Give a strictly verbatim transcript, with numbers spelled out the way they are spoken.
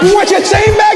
What you say, man?